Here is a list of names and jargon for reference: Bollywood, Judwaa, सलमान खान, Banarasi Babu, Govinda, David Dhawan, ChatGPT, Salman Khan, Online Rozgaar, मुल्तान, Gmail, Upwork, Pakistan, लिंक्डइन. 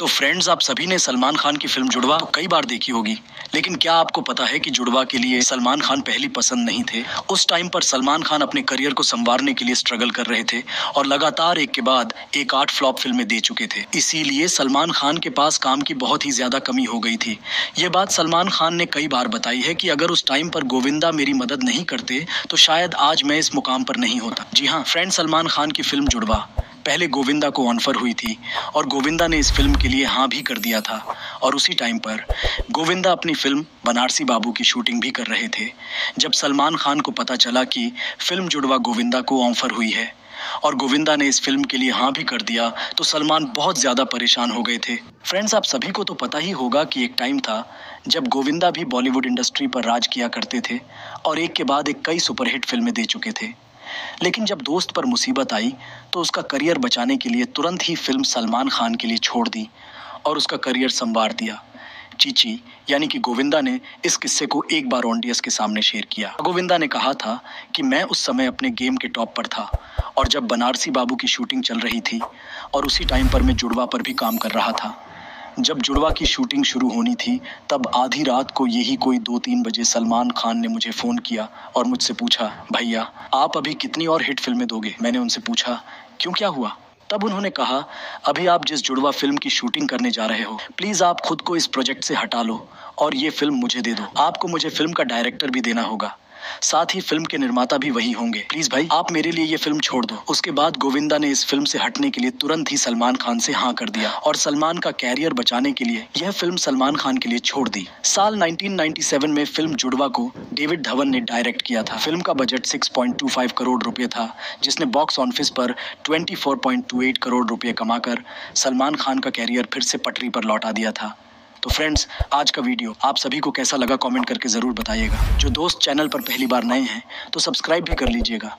तो फ्रेंड्स, आप सभी ने सलमान खान की फिल्म जुड़वा तो कई बार देखी होगी, लेकिन क्या आपको पता है कि जुड़वा के लिए सलमान खान पहली पसंद नहीं थे। उस टाइम पर सलमान खान अपने करियर को संवारने के लिए स्ट्रगल कर रहे थे और लगातार एक के बाद एक 8 फ्लॉप फिल्में दे चुके थे। इसीलिए सलमान खान के पास काम की बहुत ही ज्यादा कमी हो गई थी। ये बात सलमान खान ने कई बार बताई है कि अगर उस टाइम पर गोविंदा मेरी मदद नहीं करते तो शायद आज मैं इस मुकाम पर नहीं होता। जी हाँ फ्रेंड, सलमान खान की फिल्म जुड़वा पहले गोविंदा को ऑफर हुई थी और गोविंदा ने इस फिल्म के लिए हाँ भी कर दिया था। और उसी टाइम पर गोविंदा अपनी फिल्म बनारसी बाबू की शूटिंग भी कर रहे थे जब सलमान खान को पता चला कि फिल्म जुड़वा गोविंदा को ऑफर हुई है और गोविंदा ने इस फिल्म के लिए हाँ भी कर दिया तो सलमान बहुत ज़्यादा परेशान हो गए थे। फ्रेंड्स, आप सभी को तो पता ही होगा कि एक टाइम था जब गोविंदा भी बॉलीवुड इंडस्ट्री पर राज किया करते थे और एक के बाद एक कई सुपरहिट फिल्में दे चुके थे। लेकिन जब दोस्त पर मुसीबत आई तो उसका करियर बचाने के लिए तुरंत ही फिल्म सलमान खान के लिए छोड़ दी और उसका करियर संवार दिया। चीची यानी कि गोविंदा ने इस किस्से को एक बार ऑडियंस के सामने शेयर किया। गोविंदा ने कहा था कि मैं उस समय अपने गेम के टॉप पर था और जब बनारसी बाबू की शूटिंग चल रही थी और उसी टाइम पर मैं जुड़वा पर भी काम कर रहा था। जब जुड़वा की शूटिंग शुरू होनी थी तब आधी रात को यही कोई 2-3 बजे सलमान खान ने मुझे फ़ोन किया और मुझसे पूछा, भैया आप अभी कितनी और हिट फिल्में दोगे। मैंने उनसे पूछा क्यों, क्या हुआ। तब उन्होंने कहा, अभी आप जिस जुड़वा फिल्म की शूटिंग करने जा रहे हो, प्लीज़ आप खुद को इस प्रोजेक्ट से हटा लो और ये फिल्म मुझे दे दो। आपको मुझे फिल्म का डायरेक्टर भी देना होगा, साथ ही फिल्म के निर्माता भी वही होंगे। प्लीज भाई आप मेरे लिए ये फिल्म छोड़ दो। उसके बाद गोविंदा ने इस फिल्म से हटने के लिए तुरंत ही सलमान खान से हाँ कर दिया और सलमान का कैरियर बचाने के लिए यह फिल्म सलमान खान के लिए छोड़ दी। साल 1997 में फिल्म जुड़वा को डेविड धवन ने डायरेक्ट किया था। फिल्म का बजट 6.25 करोड़ रुपये था, जिसने बॉक्स ऑफिस पर 24.28 करोड़ रुपये कमाकर सलमान खान का कैरियर फिर से पटरी पर लौटा दिया था। तो फ्रेंड्स, आज का वीडियो आप सभी को कैसा लगा कमेंट करके ज़रूर बताइएगा। जो दोस्त चैनल पर पहली बार नए हैं तो सब्सक्राइब भी कर लीजिएगा।